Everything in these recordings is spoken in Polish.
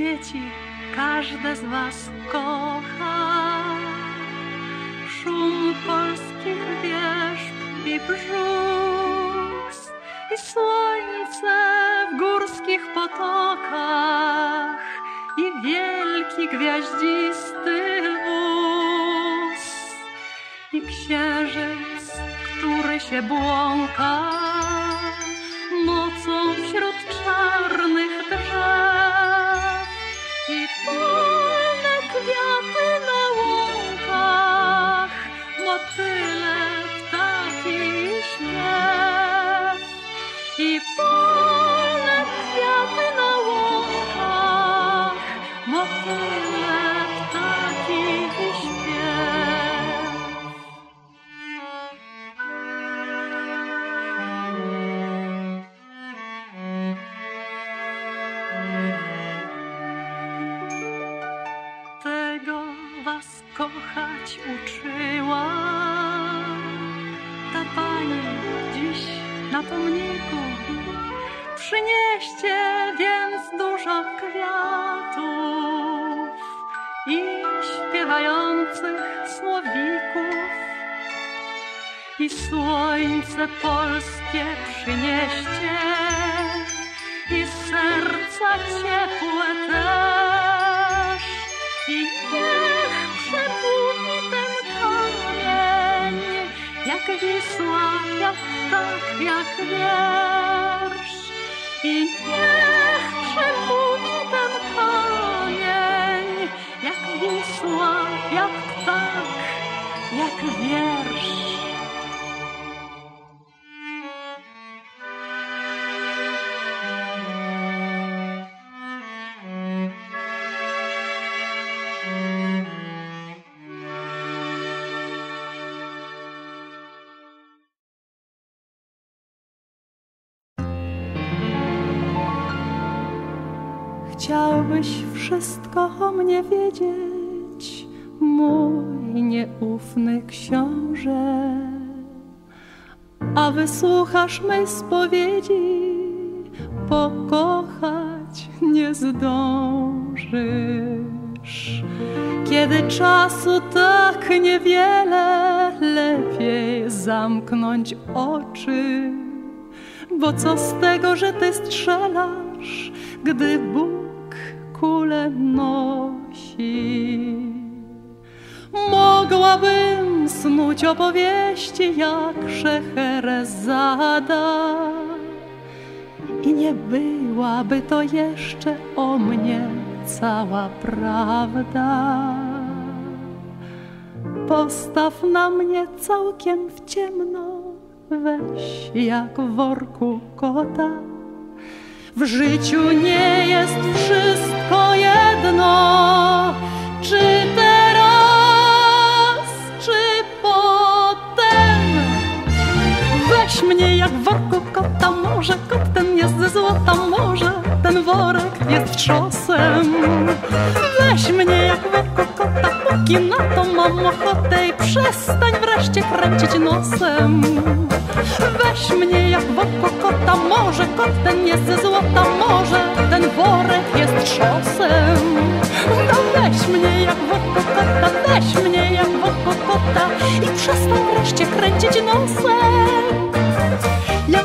dzieci, każde z was kocha szum polskich wierzb i brzus i słońce w górskich potokach i wielki gwiaździsty ust i księżyc, który się błąka nocą wśród czarnych drzew i polne kwiaty na łąkach, motyle, ptaki i śpiew i polne kwiaty na łąkach, motyle, ptaki i śpiew. Kochać uczyła ta pani dziś na pomniku. Przynieście więc dużo kwiatów i śpiewających słowików. I słońce polskie przynieście i serca ciepłe też. I przepłynie ten kamień, jak Wisła, jak tak, jak wiersz. I niech przepłynie ten kamień, jak Wisła, jak tak, jak wiersz. Chciałbyś wszystko o mnie wiedzieć, mój nieufny książę, a wysłuchasz mej spowiedzi, pokochać nie zdążysz. Kiedy czasu tak niewiele, lepiej zamknąć oczy, bo co z tego, że ty strzelasz, gdy Bóg kulę nosi. Mogłabym snuć opowieści jak Szeherezada i nie byłaby to jeszcze o mnie cała prawda. Postaw na mnie całkiem w ciemno, weź jak w worku kota. W życiu nie jest wszystko jedno, czy teraz, czy potem. Weź mnie jak w worku kota, może kot ten jest ze złota, może ten worek jest trzosem. Weź mnie jak w worku kota, póki na to mam ochotę i przestań wreszcie kręcić nosem. Weź mnie jak w worku kota, może kot ten jest ze złota, może ten worek jest trzosem. No weź mnie jak w worku kota, weź mnie jak w worku kota i przestań wreszcie kręcić nosem. Jak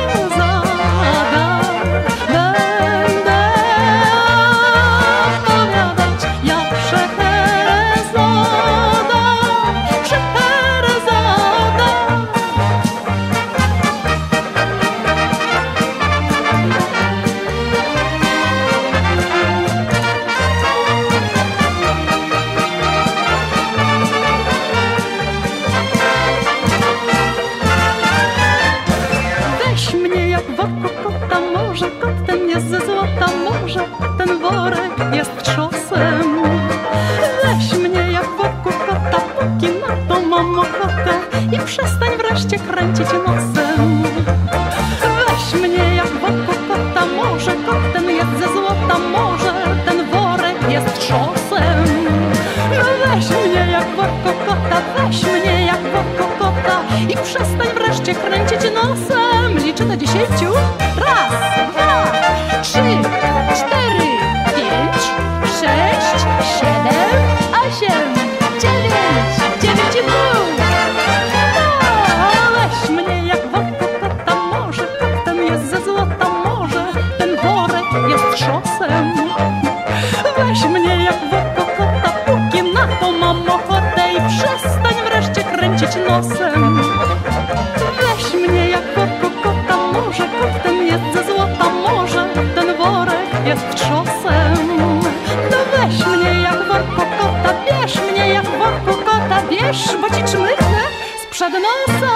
będę opowiadać, jak Szeherezada, Szeherezada. Weź mnie jak w worku kota, może kot ten jest ze złota, może ten worek jest trzosem. Weź mnie jak w worku kota, póki na to mam ochotę i przestań wreszcie kręcić nosem. Weź mnie jak w worku kota, może kot ten jest ze złota, może ten worek jest trzosem. Weź mnie jak w worku kota, weź mnie jak w worku kota i przestań wreszcie kręcić nosem. Liczę do 10. Raz, dwa, trzy, cztery. głosem. Weź mnie jak worko kota, może kotem jest ze złota, może ten worek jest trzosem. No weź mnie jak worko kota, bierz mnie jak worko kota, bierz, bo ci czmychnę sprzed nosa.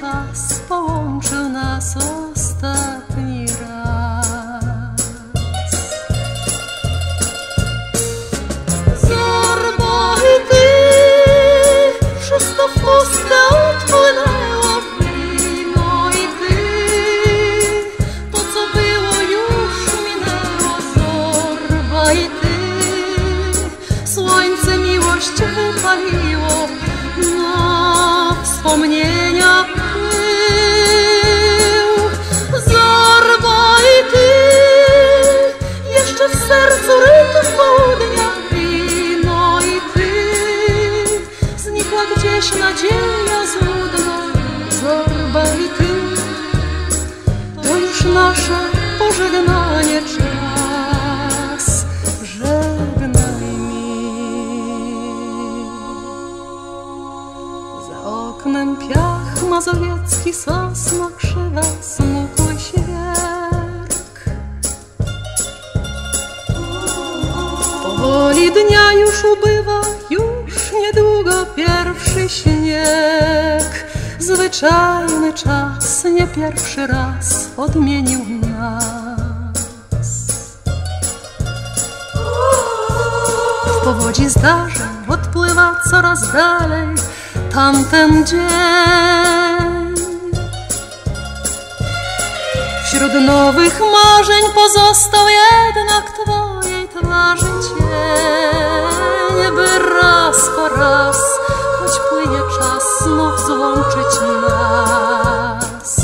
czas połączył nas ostatni raz. Zorba i ty, wszystko w puste odpłynęło mimo i ty. To co było już minęło, zorba i ty. Słońce miłość wypaliło na wspomnienia pył. Zorba i ty, jeszcze w sercu rytm południa, wino i ty. Znikła gdzieś nadzieja złudna, zorba i ty. To już nasze pożegnanie czas. Piach mazowiecki, sosna krzywa, smukły świerk. Powoli dnia już ubywa, już niedługo pierwszy śnieg. Zwyczajny czas nie pierwszy raz odmienił nas. W powodzi zdarzeń odpływa coraz dalej tamten dzień. Wśród nowych marzeń pozostał jednak twojej twarzy cień, by raz po raz, choć płynie czas, znów złączyć nas.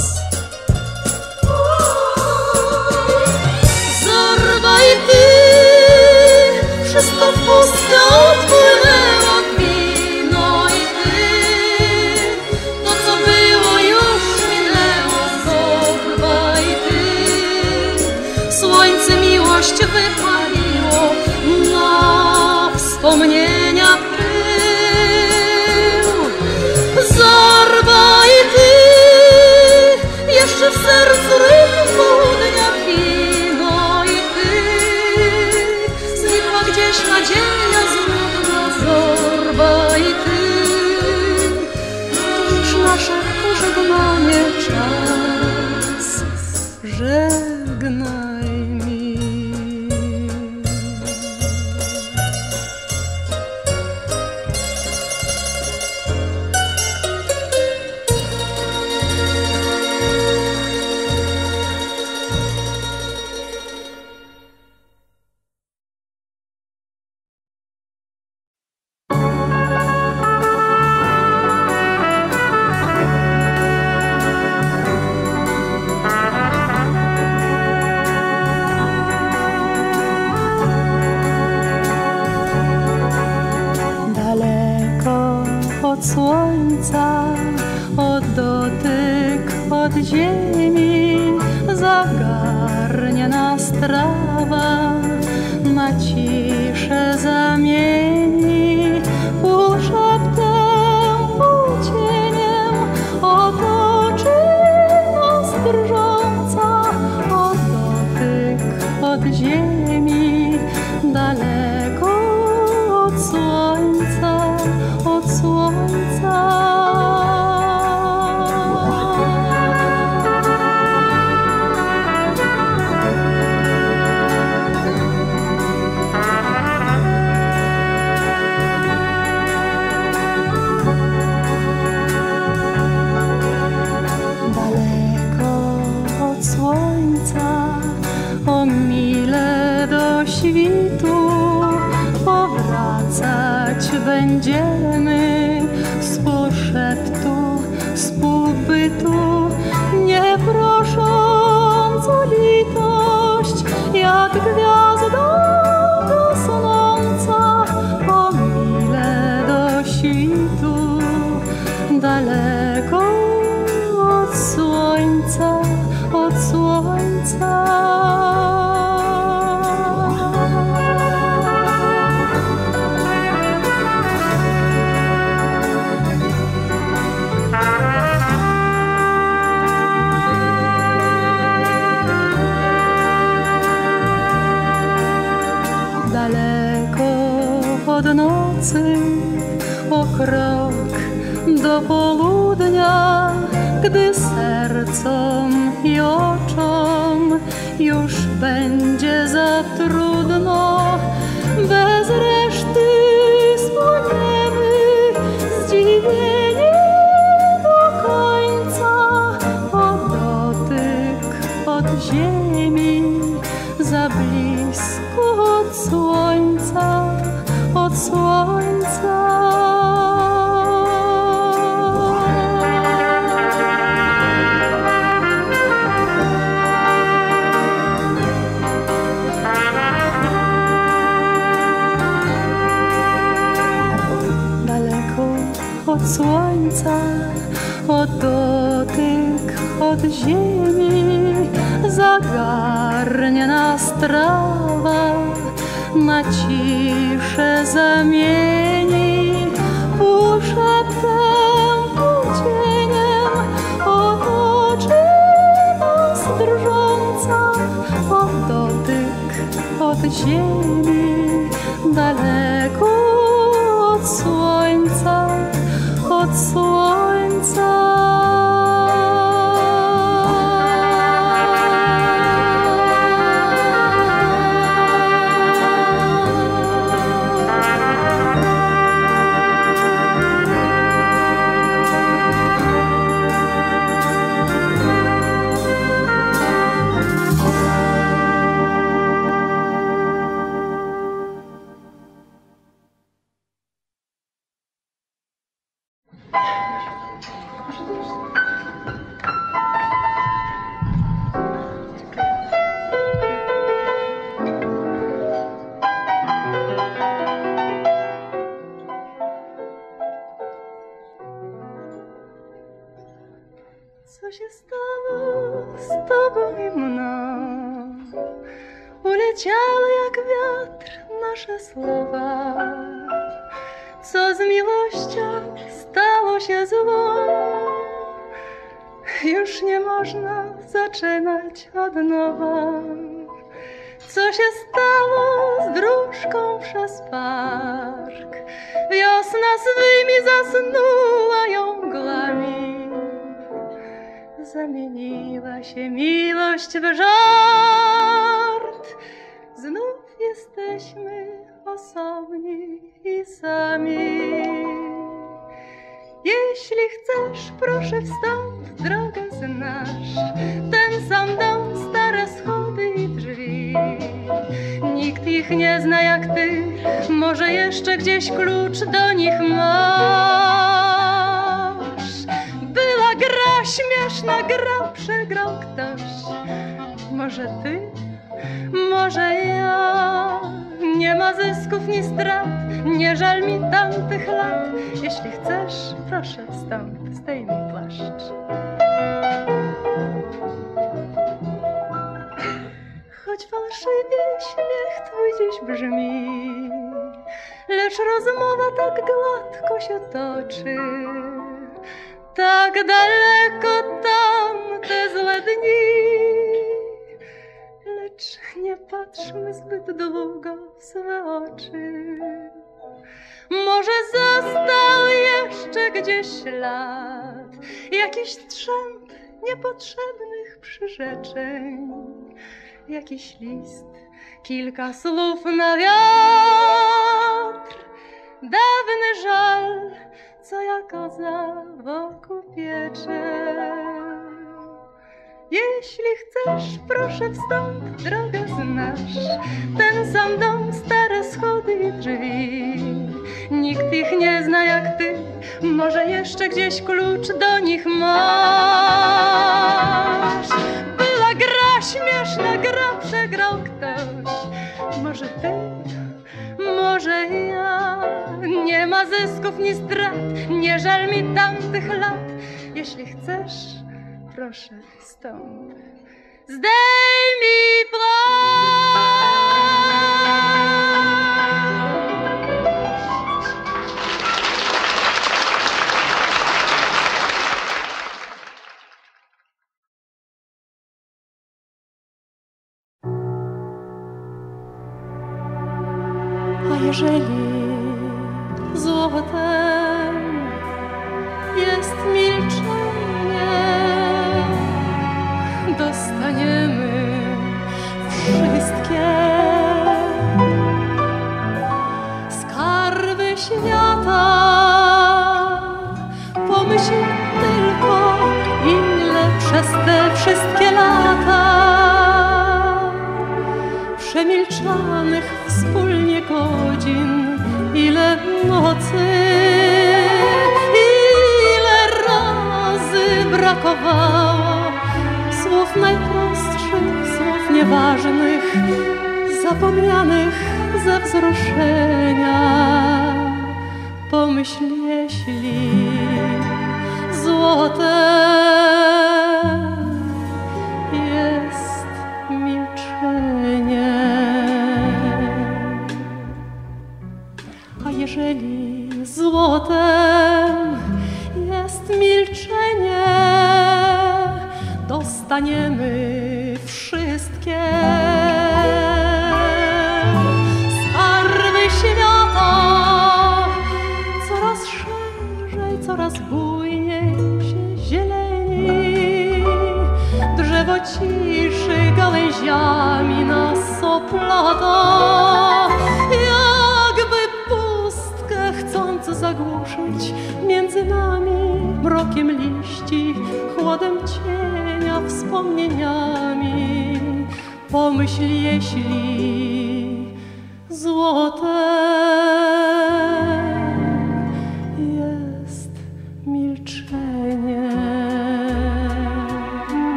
Zorba i ty, wszystko w pustkę odpłynęło. Wypaliło na wspomnienia pył. Zorba i ty, jeszcze w sercu rytm południa, wino i ty. Znikła gdzieś nadzieja złudna, zorba i ty. To już nasze pożegnanie czas. Żegnaj mi. O krok do południa, gdy sercom i oczom już będzie za trudno, bez reszty spłyniemy zdziwieni do końca. O dotyk od ziemi, za blisko od słońca, od słońca. Od słońca, od dotyk, od ziemi zagarnie nas trawa, na ciszę zamieni. Półszeptem, półcieniem otoczy nas drżąca. Od dotyk, od ziemi, daleko od słońca, od słońca. Co się stało z tobą i mną? Uleciały jak wiatr nasze słowa. Co z miłością stało się zło? Już nie można zaczynać od nowa. Co się stało z dróżką przez park? Wiosna swymi zasnuła ją mglami. Zamieniła się miłość w żart. Znów jesteśmy osobni i sami. Jeśli chcesz, proszę wstąp, drogę znasz. Ten sam dom, stare schody i drzwi. Nikt ich nie zna jak ty, może jeszcze gdzieś klucz do nich masz. Była gra śmieszna, grał, przegrał ktoś. Może ty, może ja. Nie ma zysków ni strat, nie żal mi tamtych lat. Jeśli chcesz, proszę wstąp, zdejmij płaszcz. Choć fałszywie śmiech twój dziś brzmi, lecz rozmowa tak gładko się toczy. Tak daleko tam te złe dni, lecz nie patrzmy zbyt długo w swe oczy. Może został jeszcze gdzieś ślad jakiś trzęp niepotrzebnych przyrzeczeń, jakiś list, kilka słów na wiatr. Dawny żal, co jako za wokół piecze. Jeśli chcesz, proszę wstąp, drogę znasz. Ten sam dom, stare schody i drzwi. Nikt ich nie zna jak ty, może jeszcze gdzieś klucz do nich masz. Była gra śmieszna, gra przegrał ktoś. Może ty, może ja. Nie ma zysków ni strat, nie żal mi tamtych lat. Jeśli chcesz, proszę wstąp, zdejmij płaszcz. A jeżeli złotem jest milczenie, szklanych wspólnie godzin, ile nocy, ile razy brakowało słów najprostszych, słów nieważnych, zapomnianych ze wzruszenia. Pomyśl, jeśli złote jest milczenie, a jeżeli złotem jest milczenie, dostaniemy wszystkie skarby świata. Coraz bujniej się zieleni, drzewo ciszy gałęziami nas oplata, jakby pustkę chcąc zagłuszyć między nami mrokiem liści, chłodem cienia, wspomnieniami. Pomyśl, jeśli złote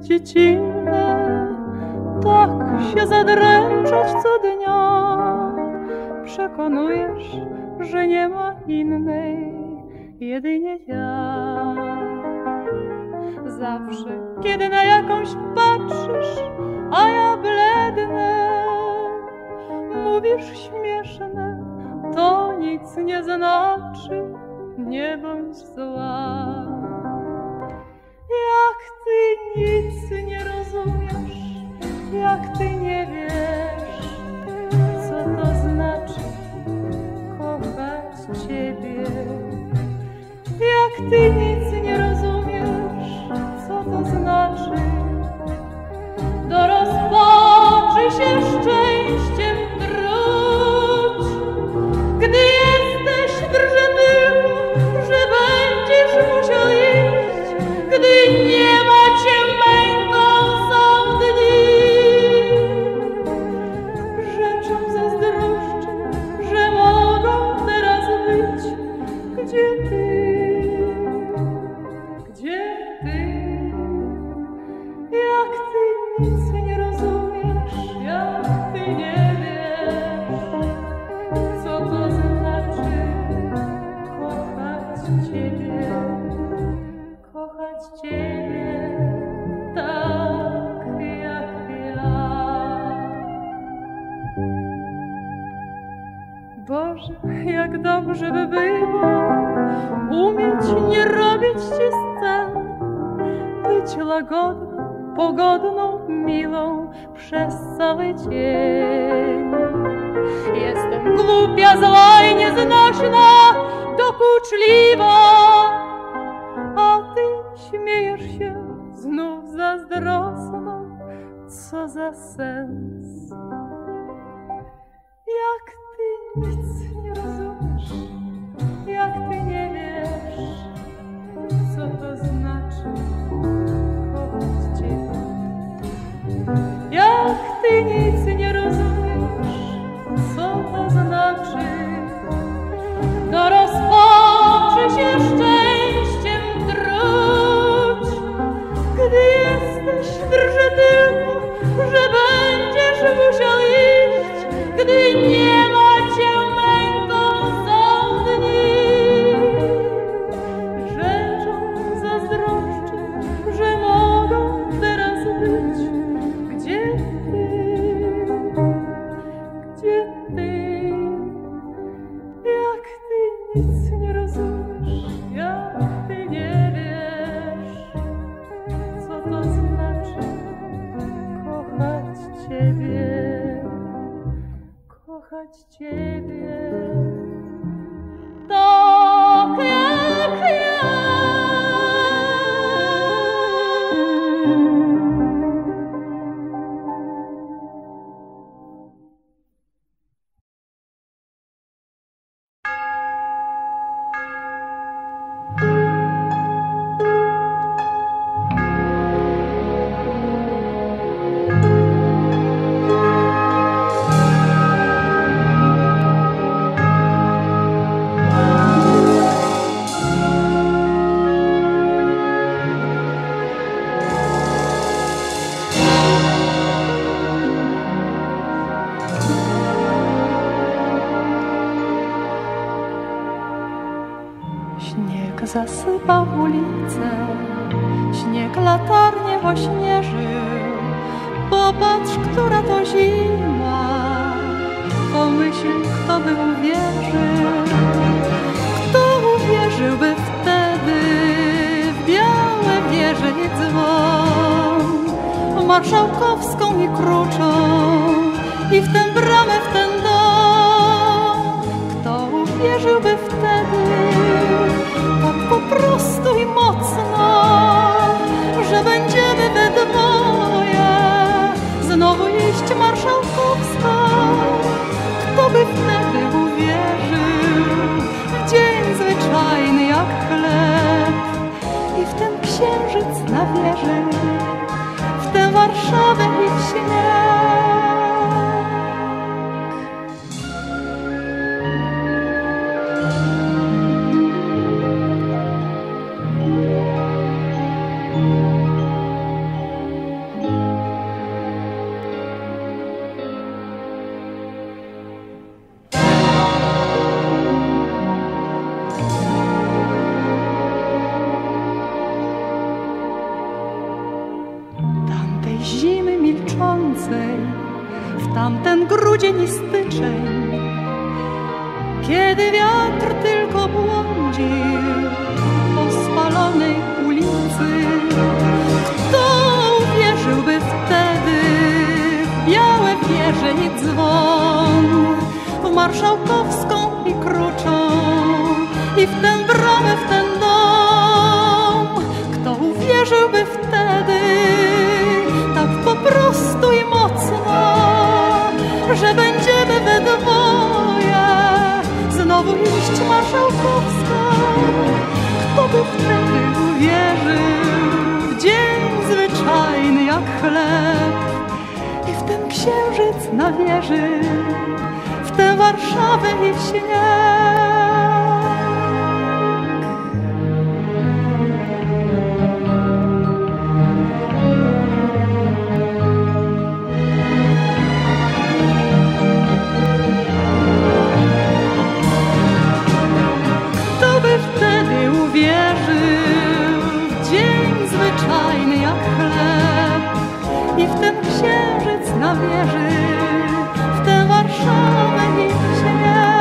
dziecinne, tak się zadręczać co dnia. Przekonujesz, że nie ma innej, jedynie ja. Zawsze, kiedy na jakąś patrzysz, a ja blednę, mówisz śmieszne, to nic nie znaczy, nie bądź zła. Jak ty nic nie rozumiesz, jak ty nie wiesz, co to znaczy kochać ciebie. Jak ty nic nie rozumiesz, co to znaczy do rozpaczy się szczęściem druć, gdy jesteś drżeniem, że będziesz musiał iść. Gdy nie ma cię, męką są dni. Rzeczą zazdroszczę, że mogą teraz być. Gdzie ty? Gdzie ty? Jak ty nic nie rozumiesz, jak ty nie wiesz, co to znaczy kochać ciebie. Kochać ciebie tak jak ja. Boże, jak dobrze by było umieć nie robić ci scen, być łagodną, pogodną, miłą przez cały dzień. Jestem głupia, zła i nieznośna, dokuczliwa, a ty śmiejesz się znów zazdrośnie. co za sens? Jak ty nic nie rozumiesz, jak ty nie wiesz, co to znaczy kochać ciebie. Jak ty nic nie rozumiesz, co to znaczy, to rozpoczy się szczęściem truć, gdy jesteś drży tylko, że będziesz musiał iść, gdy nie ma cię męką są dni. Rzeczą zazdroszczę, że mogą teraz być, gdzie ty, jak ty nic nie rozumiesz, jak ty nie wiesz, co to znaczy kochać ciebie, kochać ciebie. Tak jak ja. Zasypał ulicę, śnieg latarnie ośnieżył. Popatrz, która to zima, pomyśl, kto by uwierzył. Kto uwierzyłby wtedy w białe wieże i dzwon, marszałkowską i kruczą, i w tę bramę, w ten dom. Kto uwierzyłby wtedy po prostu i mocno, że będziemy we dwoje znowu iść marszałkowską? Kto by wtedy uwierzył w dzień zwyczajny jak chleb, i w ten księżyc na wieży, w tę Warszawę i w śnieg? W tamten grudzień i styczeń, kiedy wiatr tylko błądził po spalonej ulicy, kto uwierzyłby wtedy w białe wieże i dzwon, w marszałkowską i kruczą, i w tę bramę, w ten dom? Kto uwierzyłby wtedy tak po prostu i mocno, że będziemy we dwoje znowu iść marszałkowską? Kto by wtedy uwierzył w dzień zwyczajny jak chleb, i w ten księżyc na wieży, w tę Warszawę i w śnieg? Wierzy w tę Warszawę i w śnieg.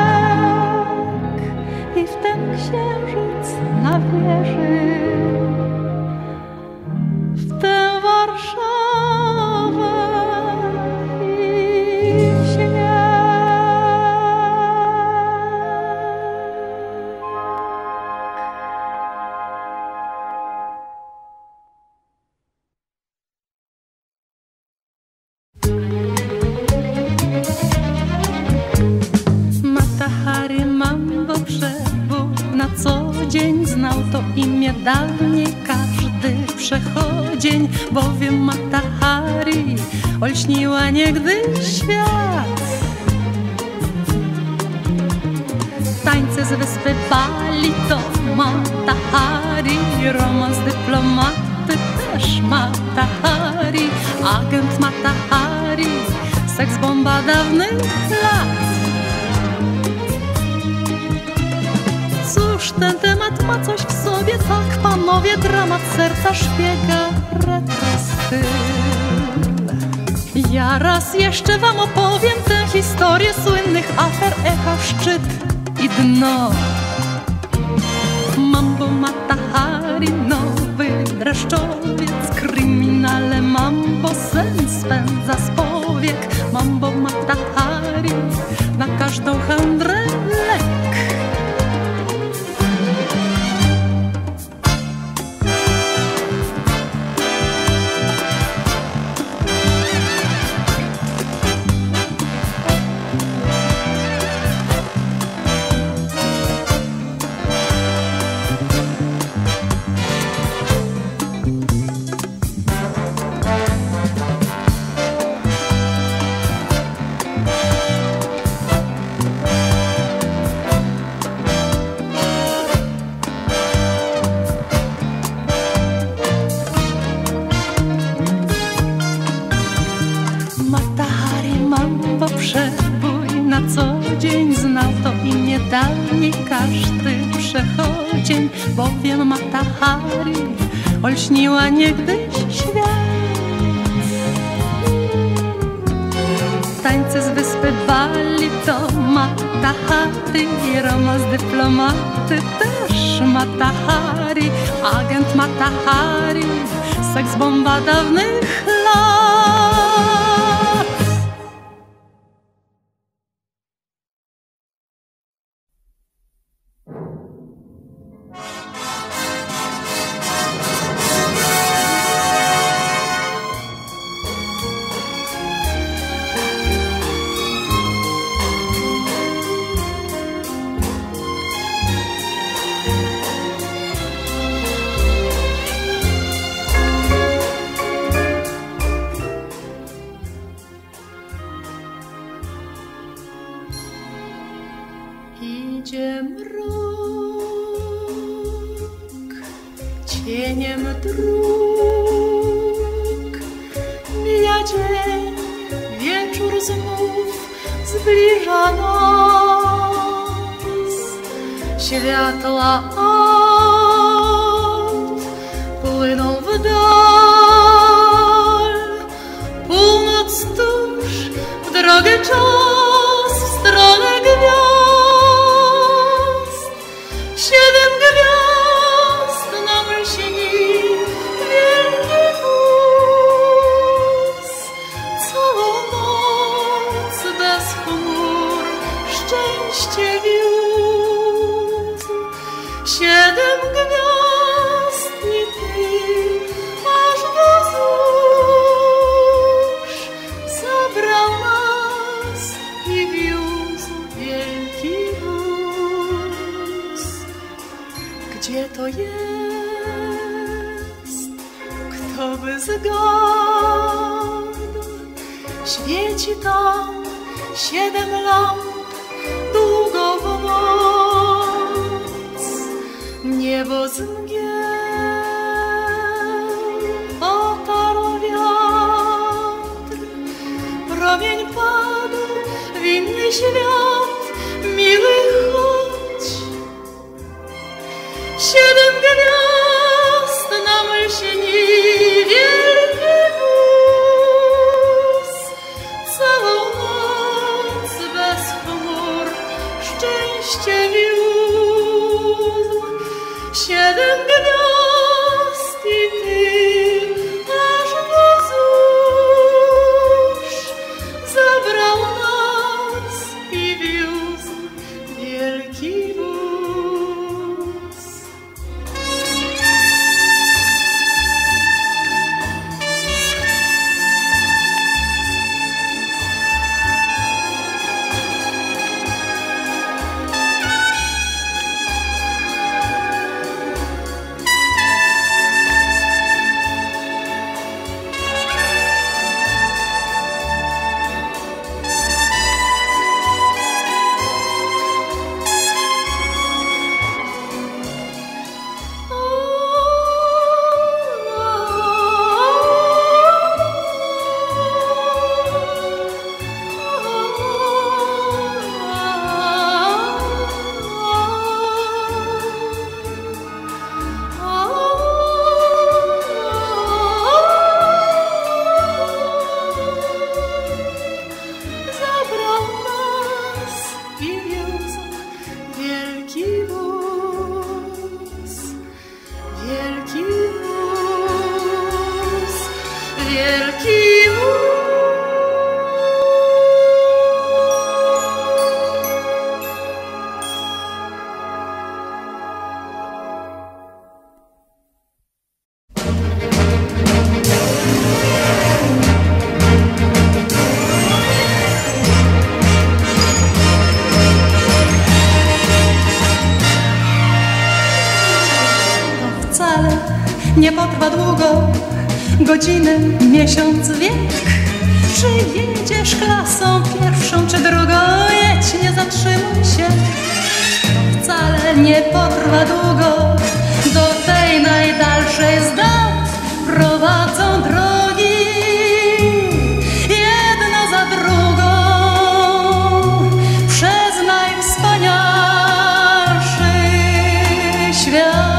Harry mam go przewód, na co dzień znał to imię dawniej każdy przechodzień, bowiem Mata Hari olśniła niegdyś świat. Tańce z wyspy Bali to Mata Hari, romans dyplomaty też Mata Hari, agent Mata Hari, seks bomba dawnych lat. Cóż, ten temat ma coś w sobie, tak panowie, dramat serca szpiega retesty. Ja raz jeszcze wam opowiem tę historię słynnych afer, echa, szczyt i dno. Mambo Mata Hari, nowy dreszczowiec, kryminale mambo, sen spędza z powiek. Mambo Mata Hari, na każdą handrę lek. Przebój na co dzień znał to imię dawniej każdy przechodzień, bowiem Mata Hari olśniła niegdyś świat. Tańce z wyspy Bali to Mata Hari, romans dyplomaty też Mata Hari, agent Mata Hari, seks bomba dawnych lat. Idzie mrok, cieniem dróg mija dzień, wieczór znów zbliża nas. Światła aut płyną w dal, północ tuż w drogę czas w stronę gwiazd. 7 gwiazd nam lśni wielki wóz, całą noc bez chmur szczęście wiózł. 7 gwiazd i ty aż wzdłuż zabrał nas i wiózł wielki wóz. Gdzie to jest? Kto by zgadł? Świeci tam 7 lamp długo w noc. Niebo z mgieł otarł wiatr, promień padł w inny świat, miły chód. 7 gwiazd nam lśni wielki wóz, całą noc bez chmur szczęście wiózł. 7 gwiazd i ty nasz wóz zabrał nas i wiózł wielki wóz. Nie potrwa długo, godziny, miesiąc, wiek. Czy jedziesz klasą pierwszą czy drugą, jedź, nie zatrzymuj się. To wcale nie potrwa długo, do tej najdalszej z dat prowadzą drogi, jedna za drugą, przez najwspanialszy świat.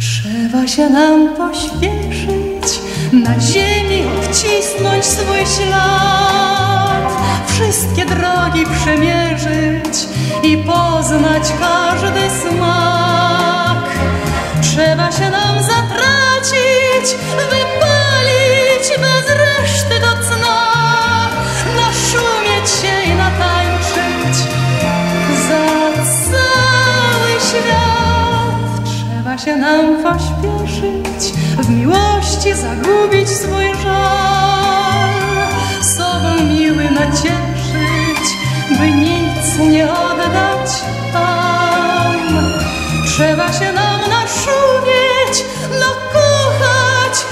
Trzeba się nam pośpieszyć, na ziemi wcisnąć swój ślad, wszystkie drogi przemierzyć i poznać każdy smak. Trzeba się nam zatracić, wypalić bez reszty do cna, naszumieć się i natańczyć za cały świat. Trzeba się nam pośpieszyć, w miłości zagubić swój żal, sobą miły nacieszyć, by nic nie oddać tam. Trzeba się nam naszumieć, nakochać,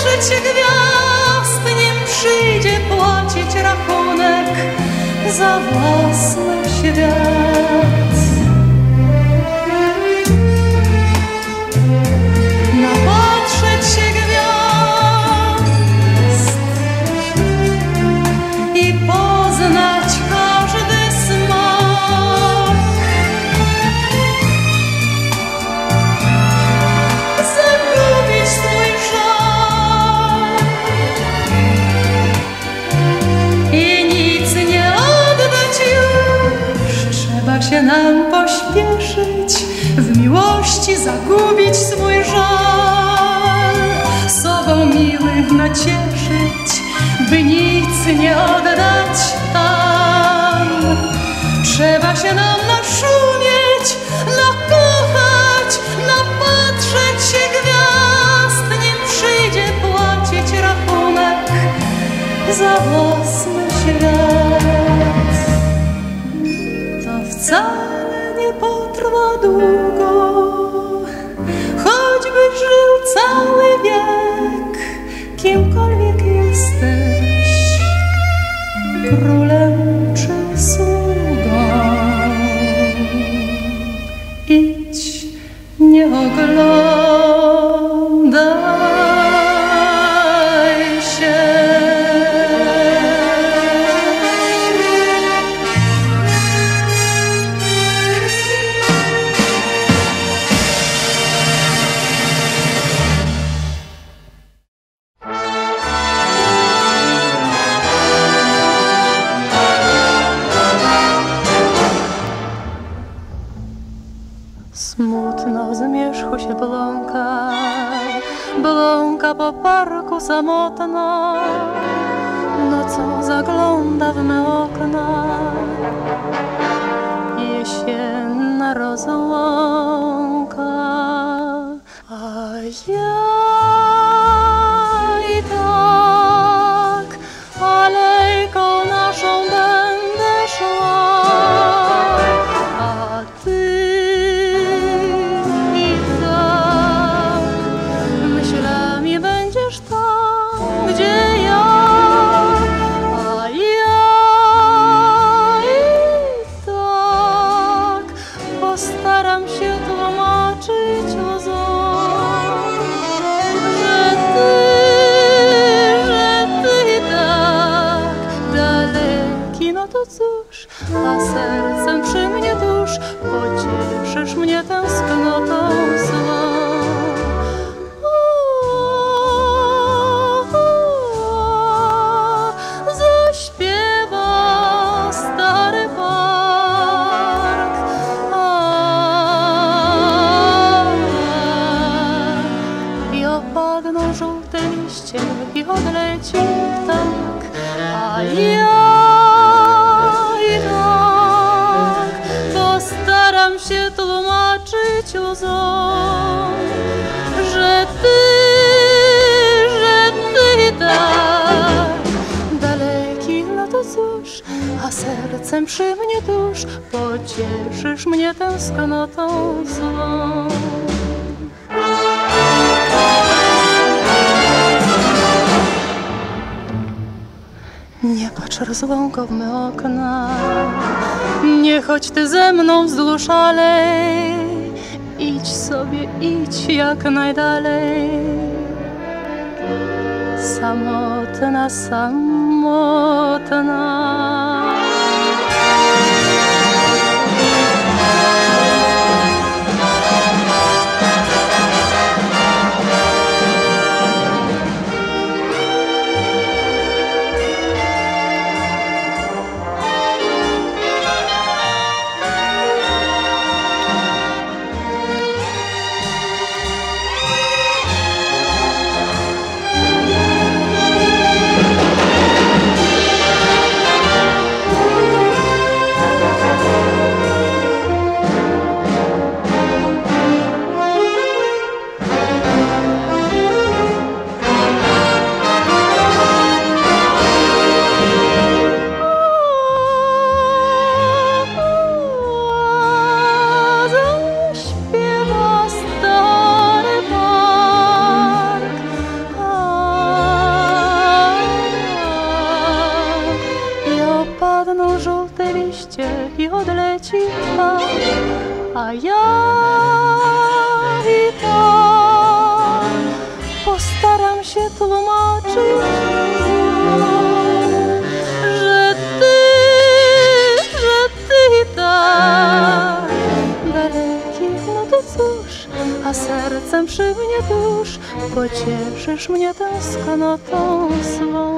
napatrzeć się gwiazd, nim przyjdzie płacić rachunek za własny świat. Trzeba się nam pośpieszyć, w miłości zagubić swój żal, sobą miłych nacieszyć, by nic nie oddać tam. Trzeba się nam naszumieć, nakochać, napatrzeć się gwiazd, nim przyjdzie płacić rachunek za własny świat. Wcale nie potrwa długo, choćby żył cały wiek, kimkolwiek jesteś, królem czy sługą, idź, nie oglądaj się. Po parku samotna, nocą zagląda w me okna. Jesienna rozłąka, a ja i tak alejką naszą będę szła, a ty się tłumaczyć łzą. a sercem przy mnie tuż, pocieszysz mnie tęsknotą złą. Nie patrz rozłąką w me okna, nie chodź ty ze mną wzdłuż alej, idź sobie, idź jak najdalej. Samotna, samotna. I odleci tak, a ja i tak postaram się tłumaczyć, że ty i tak daleki, no to cóż, a sercem przy mnie tuż, pocieszysz mnie tęsknotą swą.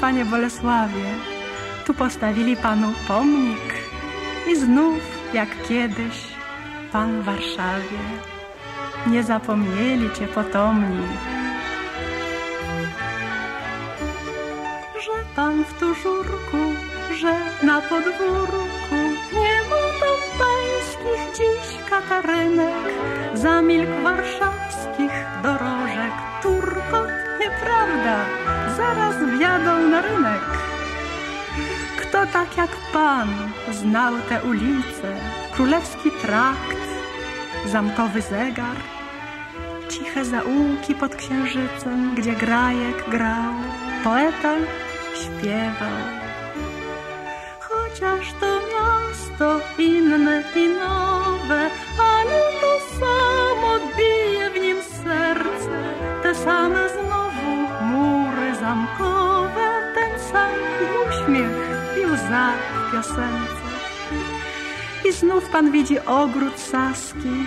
Panie Bolesławie, tu postawili panu pomnik i znów, jak kiedyś, pan w Warszawie. Nie zapomnieli cię potomni. Że pan w tużurku, że na podwórku nie ma tam pańskich dziś katarynek, zamilkł warszawskich dorożek turkot. Nieprawda, zaraz wjadą na rynek. Kto tak jak pan znał te ulice, królewski trakt, zamkowy zegar, ciche zaułki pod księżycem, gdzie grajek grał, poeta śpiewał. Chociaż to miasto inne i nowe, ale to samo bije w nim serce, te same znowu mury zamkowe, ten sam uśmiech i łza w piosence. I znów pan widzi ogród saski,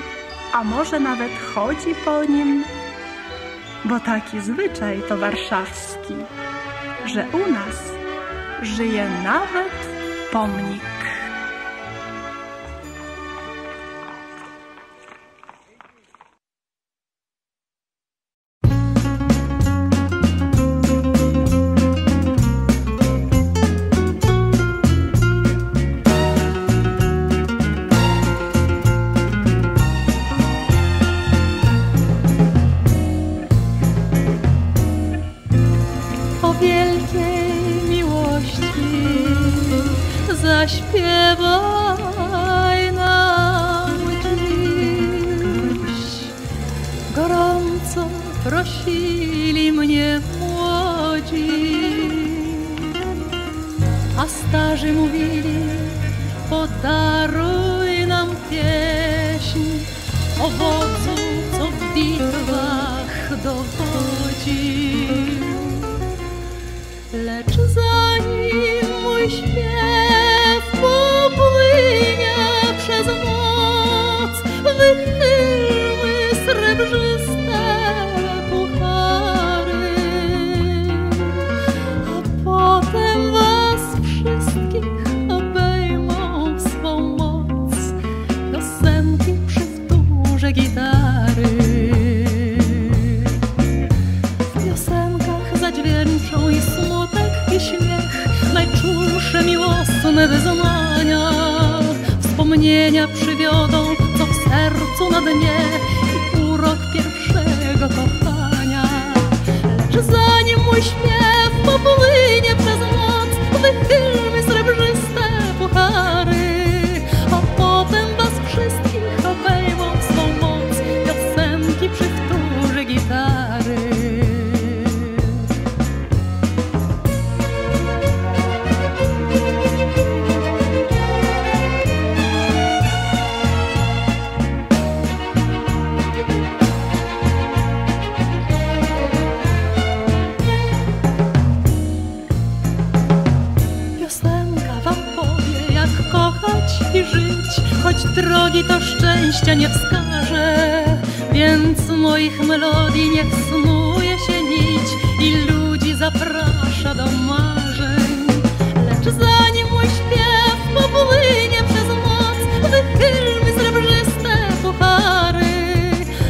a może nawet chodzi po nim, bo taki zwyczaj to warszawski, że u nas żyje nawet pomnik. Zaśpiewaj nam dziś. Gorąco prosili mnie młodzi, a starzy mówili, podaruj nam pieśń owocu, co w bitwach dowodzi. Lecz zanim mój śpiew popłynie przez noc, wychylmy srebrzystego puchary, wieńczą i smutek i śmiech, najczulsze miłosne wyznania. Wspomnienia przywiodą, co w sercu na dnie, i urok pierwszego kochania. Lecz zanim mój śpiew popłynie przez noc, wychylmy srebrzyste puchary, a potem was wszystkich obejmą swą moc piosenki przy wtórzy gitary. Choć drogi to szczęścia nie wskaże, więc moich melodii niech snuje się nić i ludzi zaprasza do marzeń. Lecz zanim mój śpiew popłynie przez noc, wychylmy srebrzyste puchary,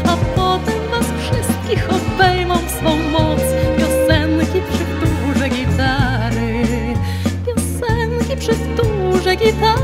a potem was wszystkich obejmą w swą moc piosenki przy wtórze gitary, piosenki przy wtórze gitary.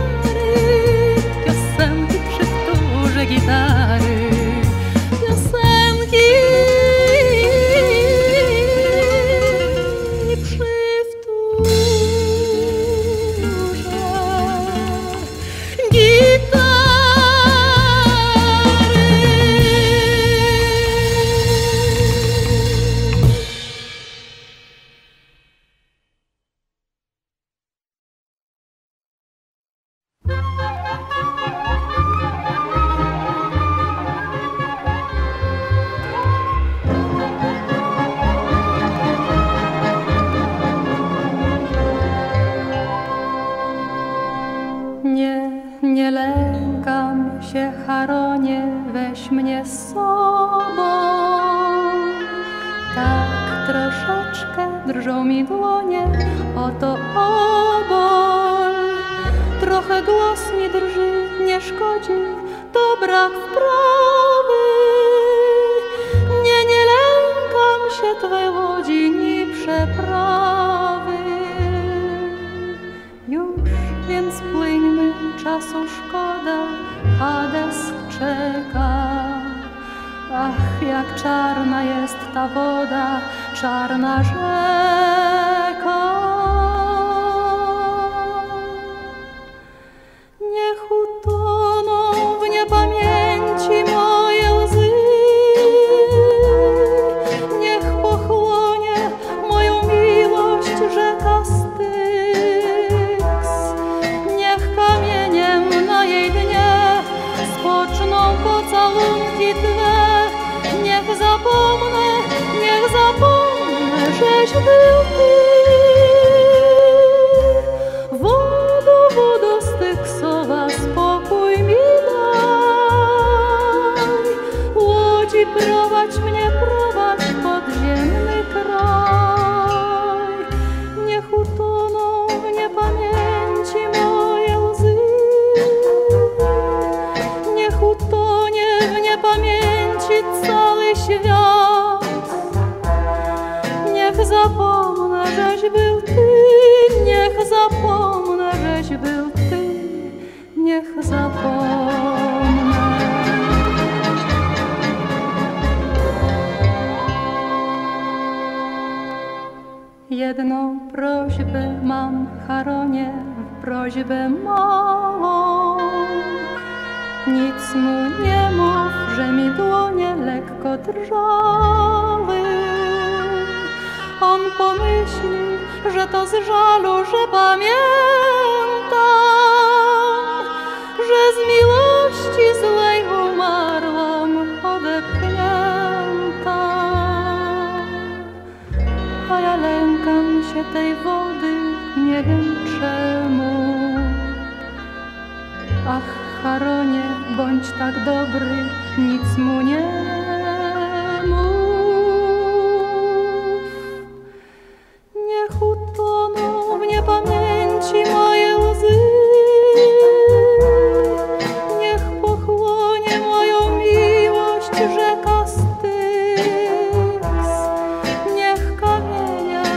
Niech kamienia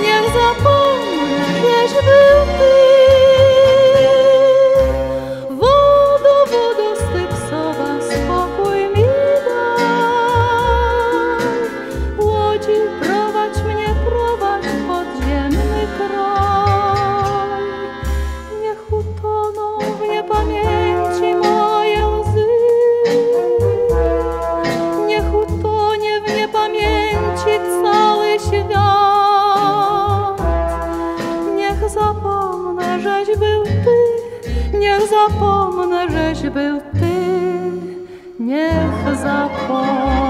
niech zapomnę, że był ty. Wodo, wodo, stypsowa, spokój mi daj. Łodzi, prowadź mnie, prowadź w podziemny kraj. Niech utoną w niepamięci moje łzy. Niech utonie w niepamięci cały świat. Zapomnę, żeś był ty, niech zapomnę, żeś był ty, niech zapomnę.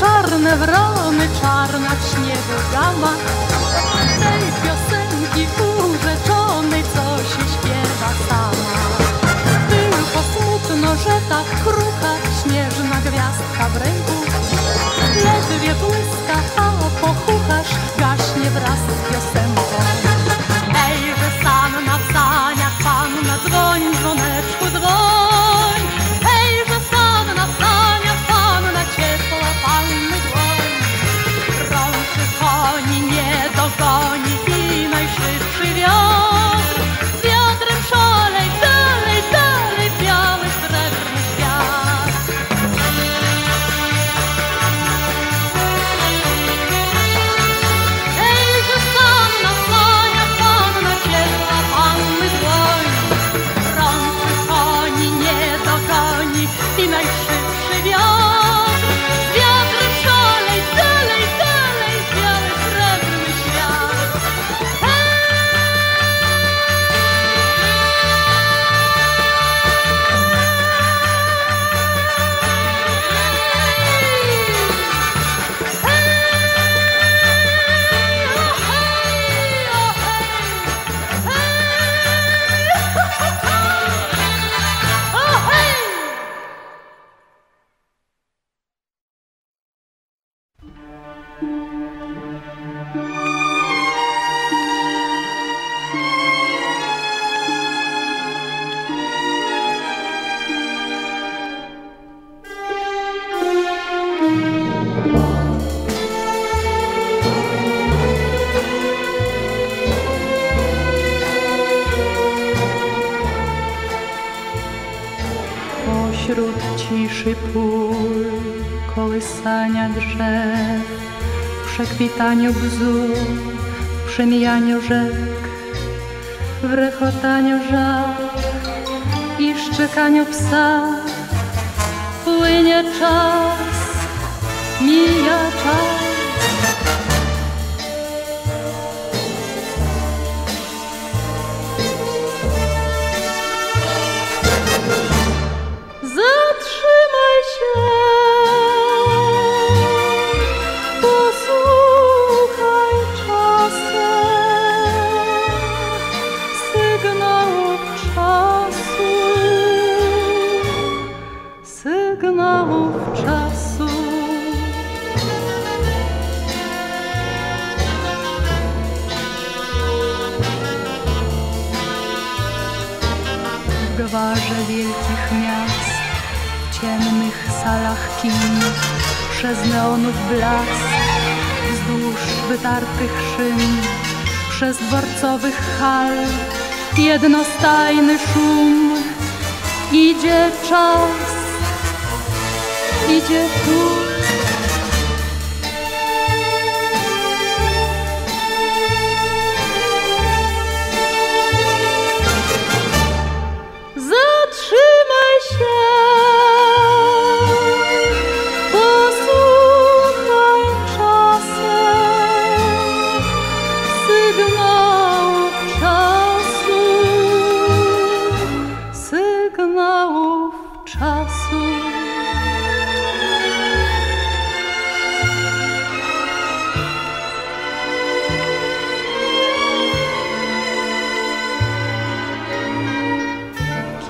Czarne wrony, czarna w śniegu gama. Tej piosenki urzeczonej, co się śpiewa sama. Tylko smutno, że tak krucha, śnieżna gwiazdka w ręku ledwie błyska, a pochuchasz gaśnie wraz z piosenką. Ej, że sam na saniach, panna, dzwoń, dzwoneczku, dzwoń. Ej, że sam na saniach, panna, ciepła panny dłoń. Rączy koni nie dogoni i najszybszy wiatr. Z wiatrem szalej dalej, dalej w biały, srebrny świat. Ej, że panna sania, panna ciepła panny dłoń. Rączy koni nie dogoni i najszybszy wiatr. W kwitaniu bzu, w przemijaniu rzek, w rechotaniu żab i szczekaniu psa płynie czas, mija czas. Zatrzymaj się! w gwarze wielkich miast, w ciemnych salach kin, przez neonów blask, wzdłuż wytartych szyn, przez dworcowych hal, jednostajny szum. Idzie czas, idzie tu.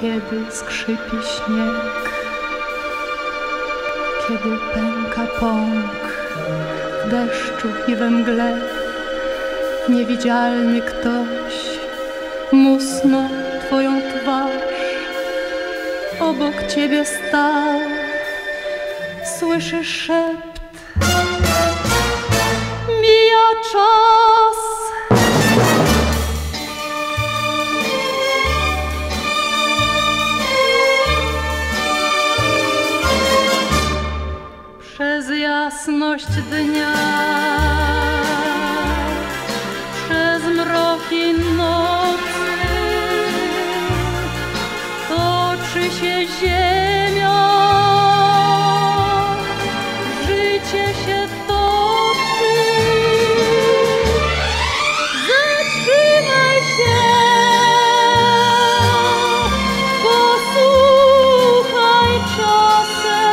Kiedy skrzypi śnieg, kiedy pęka pąk, w deszczu i we mgle, niewidzialny ktoś musnął twoją twarz, obok ciebie stał, słyszysz szept, mija czas. Jasność dnia, przez mroki nocy toczy się ziemia, życie się toczy. Zatrzymaj się, posłuchaj czasem.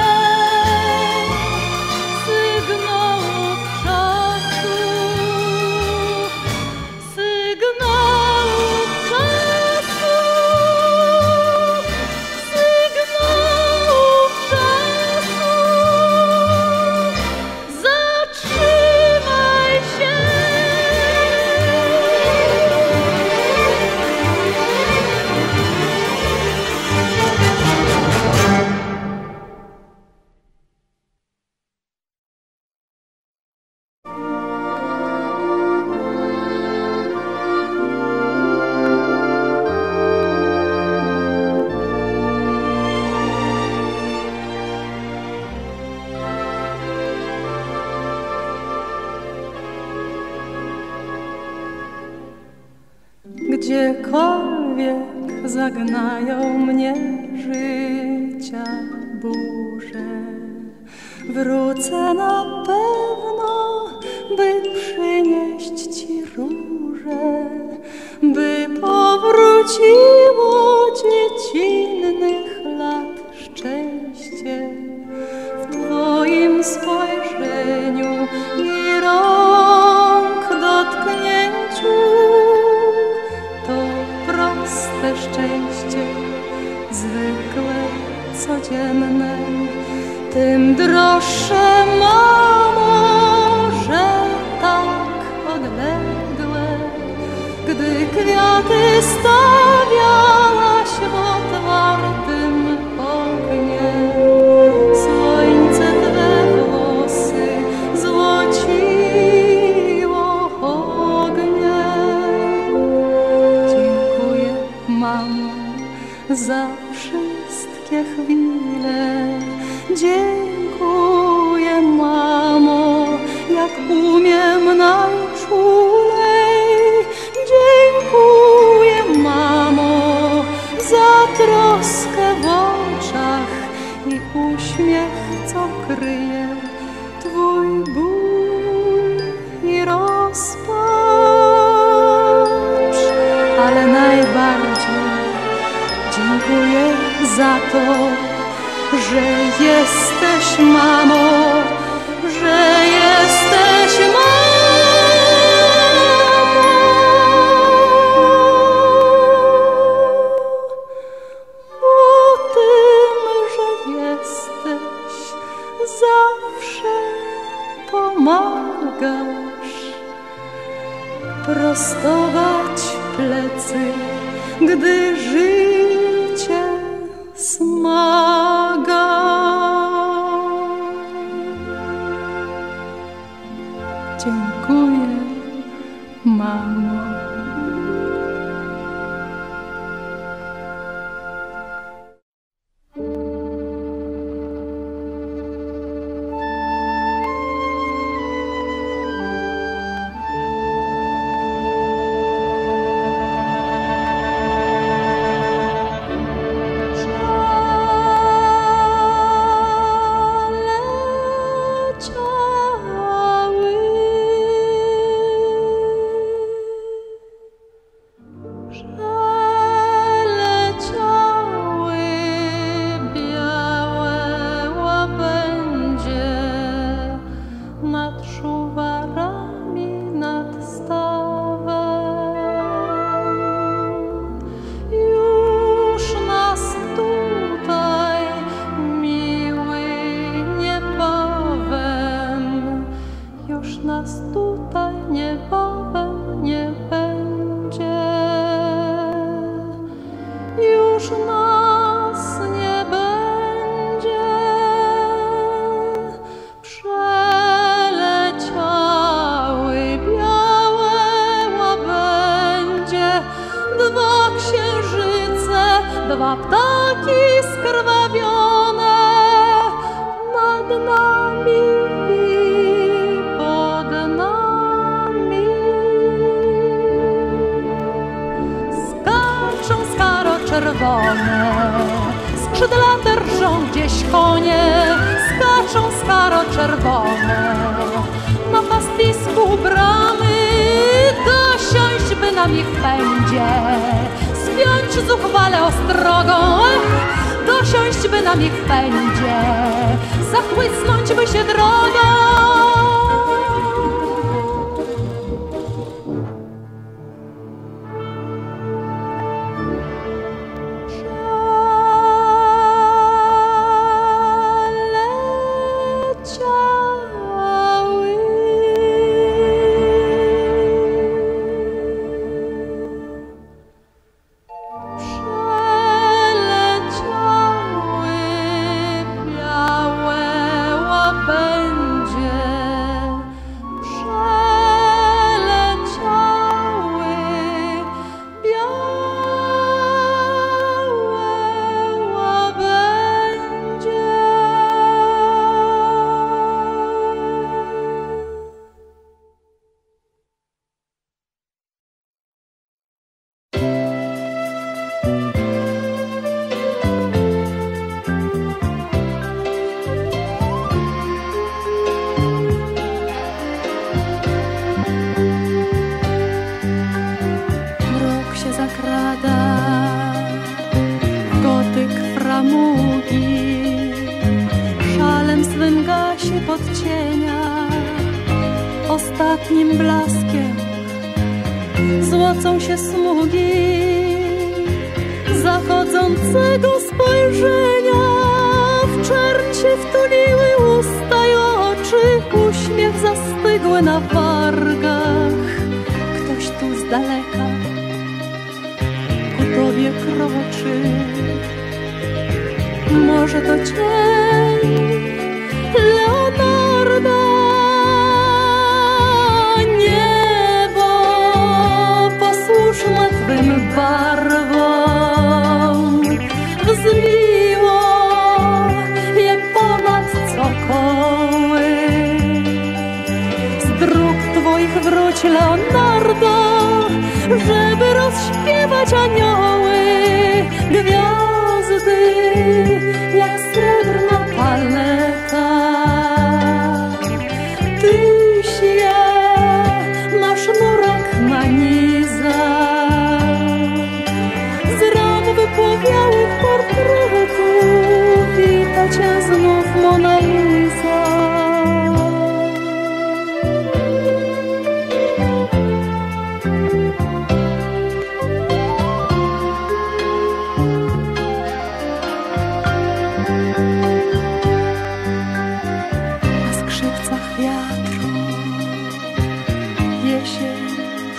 Gdziekolwiek zagnają mnie życia burze, wrócę na pewno, by przynieść ci róże, by powróciło dziecinnych lat szczęście w twoim spojrzeniu i rąk dotknięciu. Proste szczęście, zwykłe, codzienne, tym droższe, mamo, że tak odległe, gdy kwiaty stawiałaś w otwartym oknie. Słońce twe włosy złociły za wszystkie chwile. Dziękuję, mamo, jak umiem najczulej. Dziękuję, mamo, za troskę w oczach i uśmiech, co kryje twój ból i rozpacz. Ale najbardziej dziękuję za to, że jesteś mamą, że jesteś mamą. O tym, że jesteś, zawsze pomagasz prostować plecy, gdy żyjesz. smaga. Dziękuję, mamo.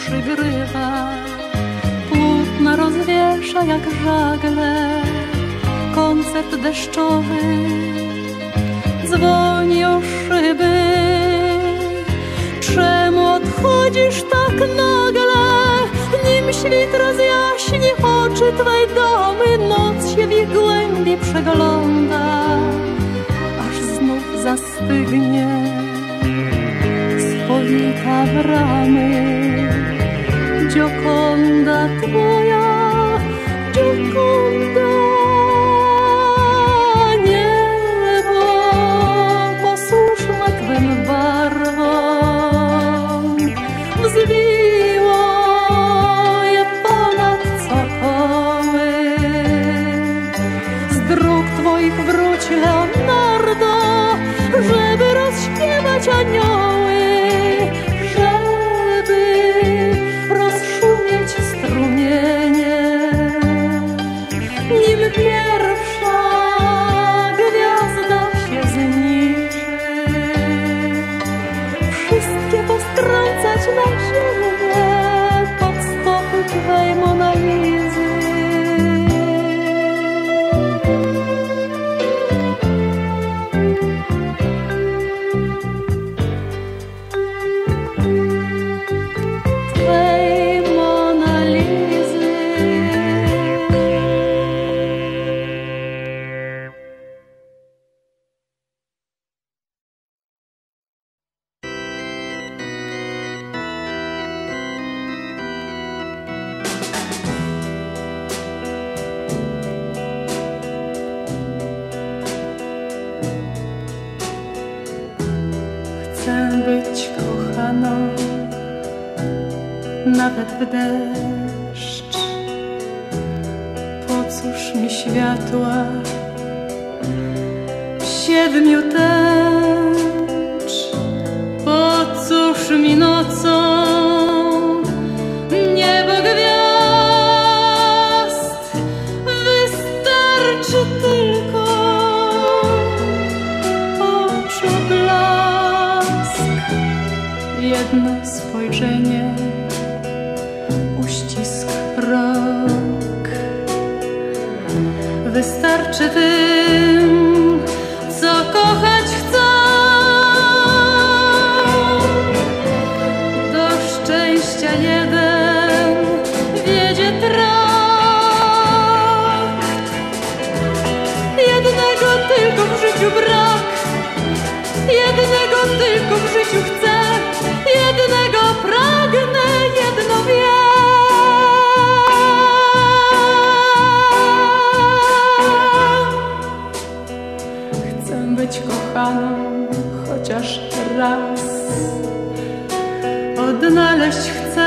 Przygrywa, płótna rozwiesza jak żagle, koncert deszczowy dzwoni o szyby. Czemu odchodzisz tak nagle, nim świt rozjaśni oczy twej domy? Noc się w ich głębi przegląda, aż znów zastygnie spowita bramy. Dziokonda twoja, dziokonda, niebo posłuszne twym barwom wzbiło je ponad sokoły. Z dróg twoich wróć, Leonardo, żeby rozśpiewać anioły, na ziemię pod stopy twej Mona Lizy. Twej Mona Lizy. Nawet w deszcz, po cóż mi światła siedmiu tęcz, po cóż mi nocą niebo gwiazd? Wystarczy tylko oczu blask, jedno spojrzenie, uścisk rąk. Wystarczy tym, co kochać chcą. Do szczęścia jeden wiedzie trakt. Jednego tylko w życiu brak, jednego tylko w życiu chcę, jednego pragnę, jedno wiem. Kochaną chociaż raz odnaleźć chcę,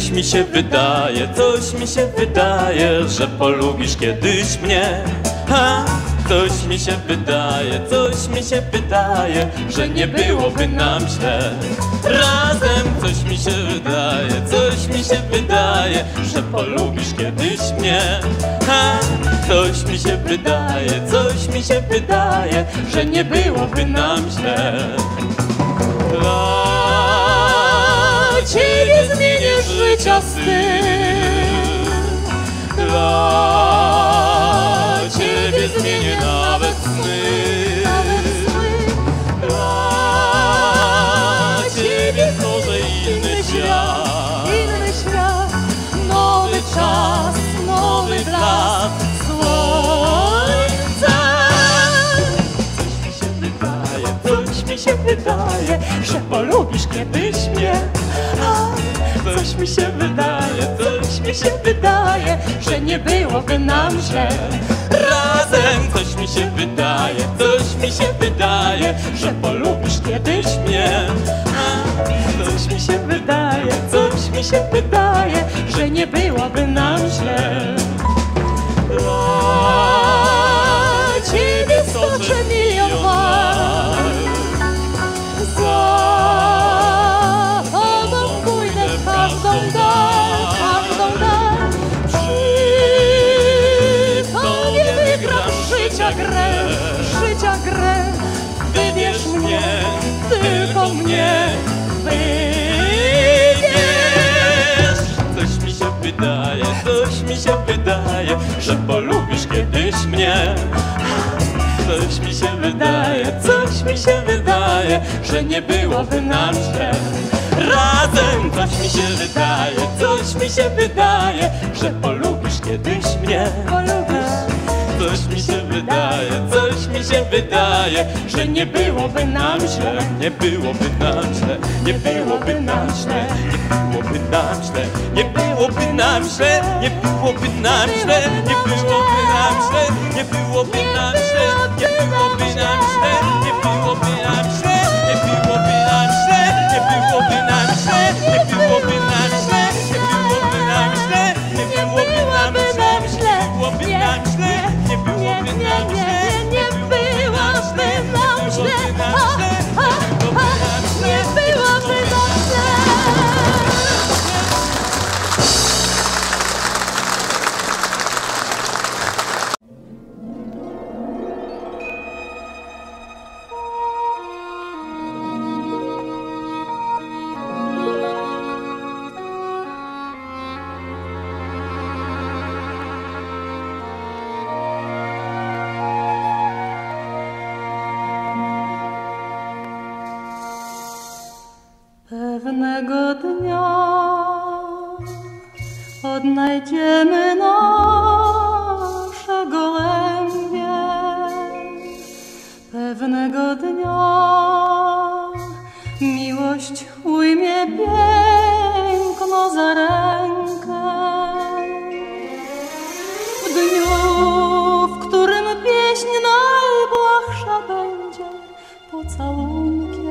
coś mi się wydaje, że polubisz kiedyś mnie. Ha! Coś mi się wydaje, że nie byłoby nam źle. Razem coś mi się wydaje, że polubisz kiedyś mnie. Ha! Coś mi się wydaje, że nie byłoby nam źle. Dla ciebie zmienię życia styl. Dla ciebie zmienię nawet sny. Dla ciebie tworzę inny świat, nowy czas, nowy blask. Że polubisz kiedyś mnie. A, coś mi się wydaje, że nie byłoby nam źle. Razem coś mi się wydaje, że polubisz kiedyś mnie. A, coś mi się wydaje, że nie byłoby nam źle. Dla ciebie stoczę milion lat. Życia grę, wybierz mnie, tylko mnie wybierz. Coś mi się wydaje, że polubisz kiedyś mnie. Coś mi się wydaje, że nie byłoby nam źle. Razem coś mi się wydaje, że polubisz kiedyś mnie. Coś mi się wydaje, że nie byłoby nam źle, nie byłoby nam źle, nie byłoby nam źle, nie byłoby nam źle, nie byłoby nam źle, nie byłoby nam źle, nie byłoby nam źle, nie byłoby nam źle, nie byłoby nam źle, nie byłoby nam źle, nie byłoby nam źle, nie byłoby nam źle, nie byłoby nam źle, nie byłoby nam źle, nie byłoby nam źle. Pewnego dnia odnajdziemy nasze gołębie. Pewnego dnia miłość ujmie piękno za rękę. W dniu, w którym pieśń najbłahsza będzie pocałunkiem.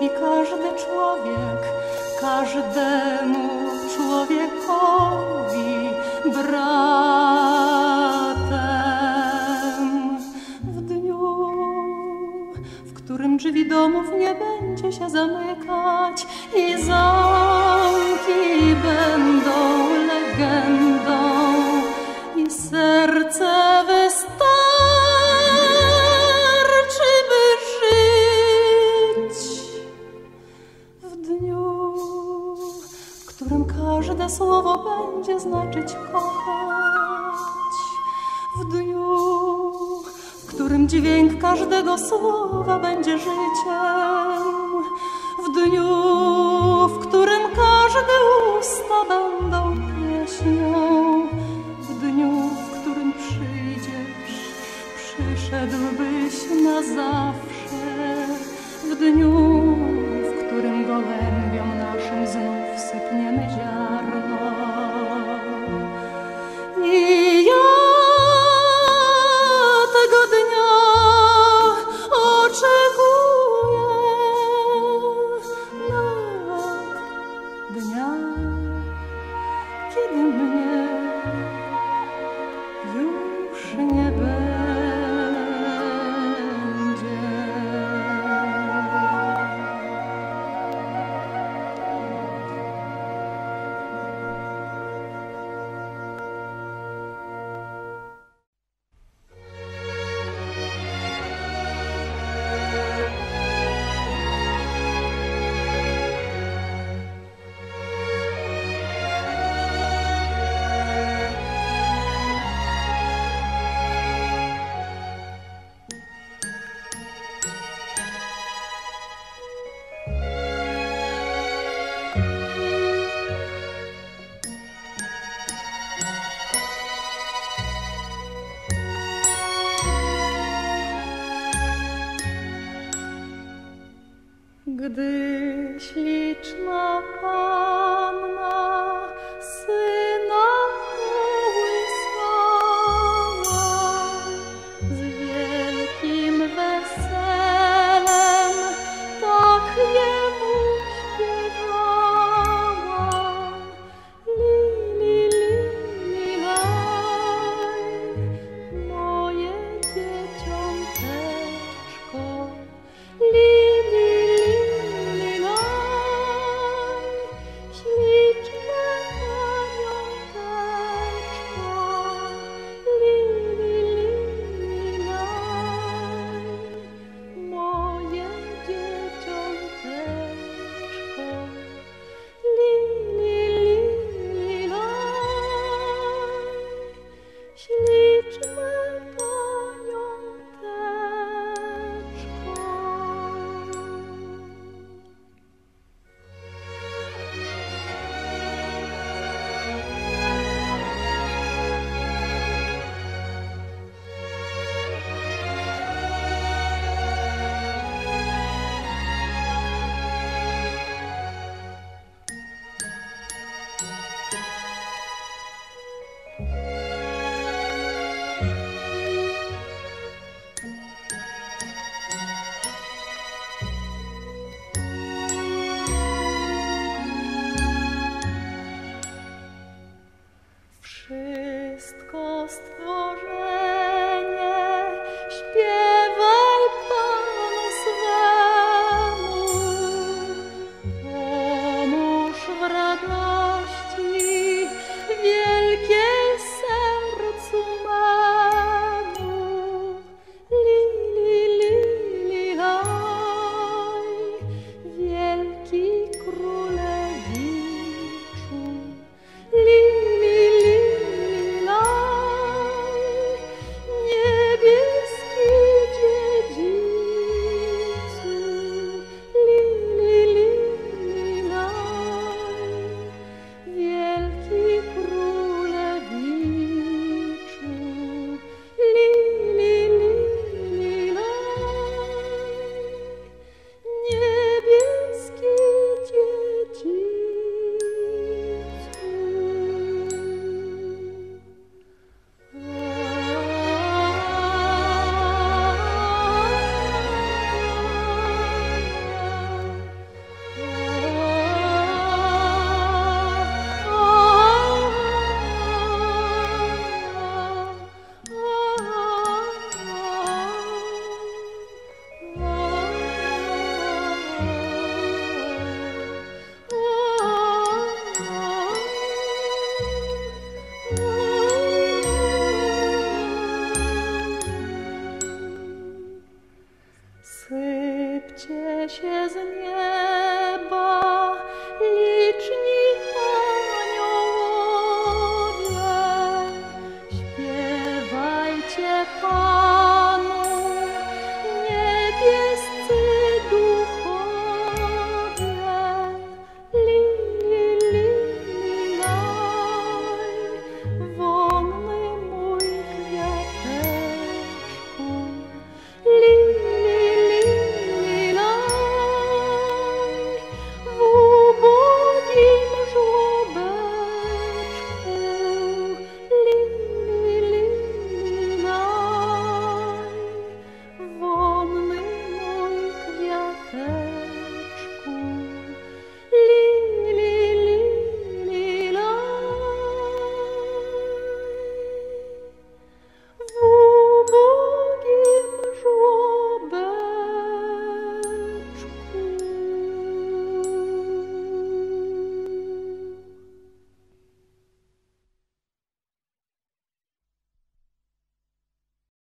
I każdy człowiek, każdemu człowiekowi bratem. W dniu, w którym drzwi domów nie będzie się zamykać i zamki będą legendą i serce wystarczy, by każde słowo będzie znaczyć kochać. W dniu, w którym dźwięk każdego słowa będzie życiem. W dniu, w którym każde usta będą pieśnią. W dniu, w którym przyszedłbyś na zawsze. W dniu, w którym gołębiom naszym znów sypniemy ziarno. I ja tego dnia oczekuję. Kiedy mnie